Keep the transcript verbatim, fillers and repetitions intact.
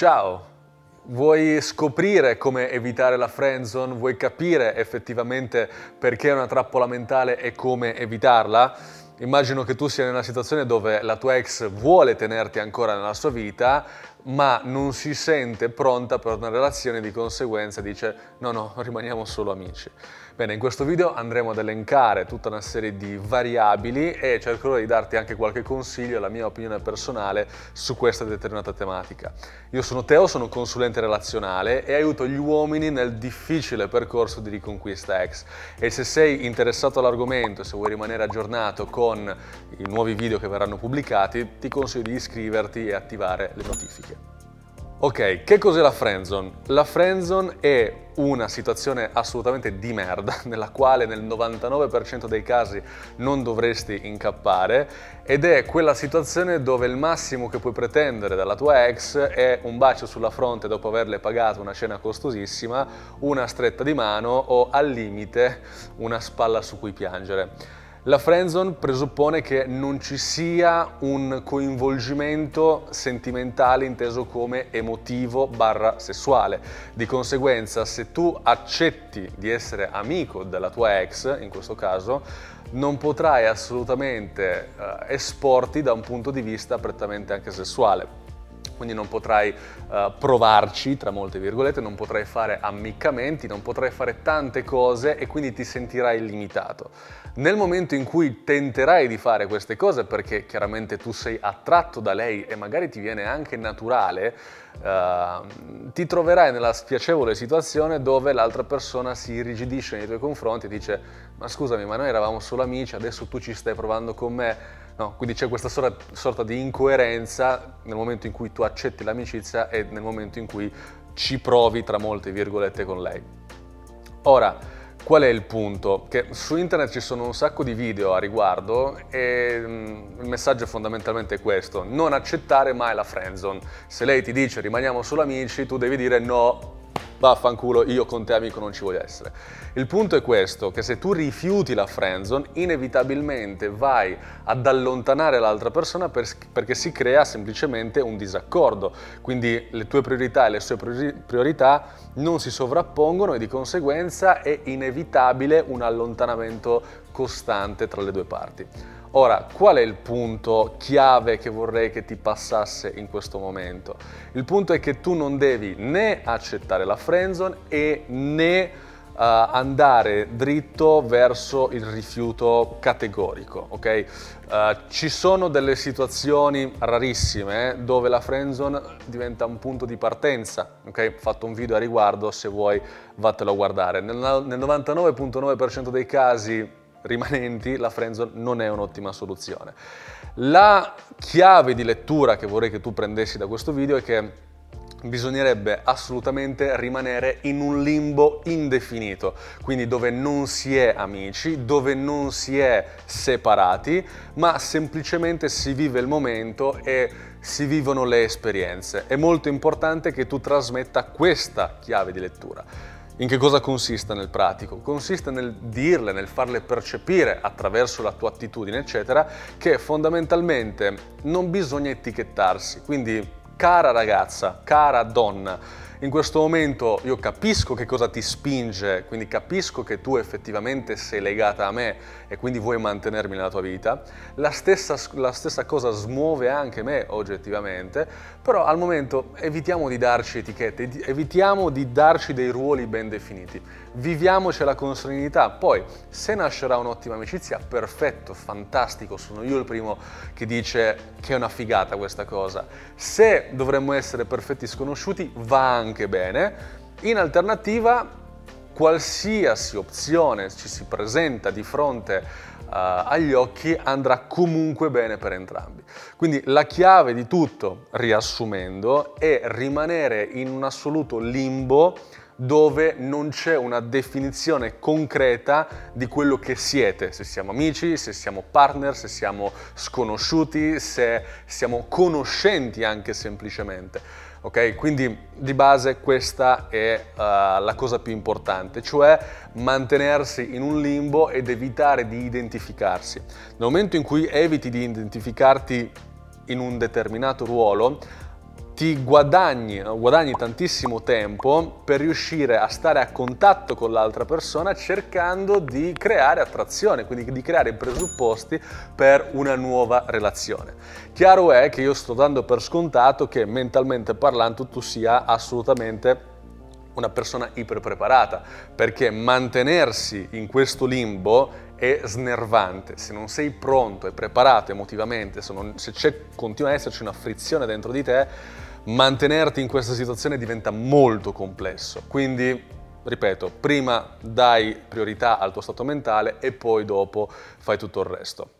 Ciao! Vuoi scoprire come evitare la friendzone? Vuoi capire effettivamente perché è una trappola mentale e come evitarla? Immagino che tu sia in una situazione dove la tua ex vuole tenerti ancora nella sua vita, ma non si sente pronta per una relazione, di conseguenza dice no, no, rimaniamo solo amici. Bene, in questo video andremo ad elencare tutta una serie di variabili e cercherò di darti anche qualche consiglio, la mia opinione personale su questa determinata tematica. Io sono Teo, sono consulente relazionale e aiuto gli uomini nel difficile percorso di riconquista ex. E se sei interessato all'argomento, se vuoi rimanere aggiornato con i nuovi video che verranno pubblicati, ti consiglio di iscriverti e attivare le notifiche. Ok, che cos'è la friendzone? La friendzone è una situazione assolutamente di merda, nella quale nel novantanove per cento dei casi non dovresti incappare, ed è quella situazione dove il massimo che puoi pretendere dalla tua ex è un bacio sulla fronte dopo averle pagato una cena costosissima, una stretta di mano o, al limite, una spalla su cui piangere. La friendzone presuppone che non ci sia un coinvolgimento sentimentale inteso come emotivo barra sessuale. Di conseguenza, se tu accetti di essere amico della tua ex, in questo caso, non potrai assolutamente eh, esporti da un punto di vista prettamente anche sessuale. Quindi non potrai uh, provarci, tra molte virgolette, non potrai fare ammiccamenti, non potrai fare tante cose e quindi ti sentirai limitato. Nel momento in cui tenterai di fare queste cose, perché chiaramente tu sei attratto da lei e magari ti viene anche naturale, uh, ti troverai nella spiacevole situazione dove l'altra persona si irrigidisce nei tuoi confronti e dice «Ma scusami, ma noi eravamo solo amici, adesso tu ci stai provando con me». No, quindi c'è questa sorta di incoerenza nel momento in cui tu accetti l'amicizia e nel momento in cui ci provi, tra molte virgolette, con lei. Ora, qual è il punto? Che su internet ci sono un sacco di video a riguardo e il messaggio è fondamentalmente questo: non accettare mai la friendzone. Se lei ti dice rimaniamo solo amici, tu devi dire no, vaffanculo, io con te amico non ci voglio essere. Il punto è questo, che se tu rifiuti la friendzone, inevitabilmente vai ad allontanare l'altra persona per, perché si crea semplicemente un disaccordo. Quindi le tue priorità e le sue priorità non si sovrappongono e di conseguenza è inevitabile un allontanamento costante tra le due parti. Ora, qual è il punto chiave che vorrei che ti passasse in questo momento? Il punto è che tu non devi né accettare la friendzone e né uh, andare dritto verso il rifiuto categorico, ok? Uh, ci sono delle situazioni rarissime eh, dove la friendzone diventa un punto di partenza, ok? Ho fatto un video a riguardo, se vuoi vattelo a guardare. Nel, nel novantanove virgola nove per cento dei casi rimanenti la friendzone non è un'ottima soluzione. La chiave di lettura che vorrei che tu prendessi da questo video è che bisognerebbe assolutamente rimanere in un limbo indefinito, quindi dove non si è amici, dove non si è separati, ma semplicemente si vive il momento e si vivono le esperienze. È molto importante che tu trasmetta questa chiave di lettura. In che cosa consiste nel pratico? Consiste nel dirle, nel farle percepire attraverso la tua attitudine, eccetera, che fondamentalmente non bisogna etichettarsi. Quindi, cara ragazza, cara donna, in questo momento io capisco che cosa ti spinge, quindi capisco che tu effettivamente sei legata a me e quindi vuoi mantenermi nella tua vita. La stessa, la stessa cosa smuove anche me oggettivamente, però al momento evitiamo di darci etichette, evitiamo di darci dei ruoli ben definiti. Viviamocela con serenità. Poi, se nascerà un'ottima amicizia, perfetto, fantastico, sono io il primo che dice che è una figata questa cosa. Se dovremmo essere perfetti sconosciuti, va anche bene. In alternativa, qualsiasi opzione ci si presenta di fronte uh, agli occhi andrà comunque bene per entrambi. Quindi la chiave di tutto, riassumendo, è rimanere in un assoluto limbo dove non c'è una definizione concreta di quello che siete, se siamo amici, se siamo partner, se siamo sconosciuti, se siamo conoscenti anche semplicemente. Ok? Quindi di base questa è uh, la cosa più importante, cioè mantenersi in un limbo ed evitare di identificarsi. Nel momento in cui eviti di identificarti in un determinato ruolo, ti guadagni, guadagni tantissimo tempo per riuscire a stare a contatto con l'altra persona, cercando di creare attrazione, quindi di creare i presupposti per una nuova relazione. Chiaro è che io sto dando per scontato che mentalmente parlando tu sia assolutamente una persona iperpreparata, perché mantenersi in questo limbo è snervante. Se non sei pronto e preparato emotivamente, se, non, se c'è, continua ad esserci una frizione dentro di te, mantenerti in questa situazione diventa molto complesso. Quindi, ripeto, prima dai priorità al tuo stato mentale e poi dopo fai tutto il resto.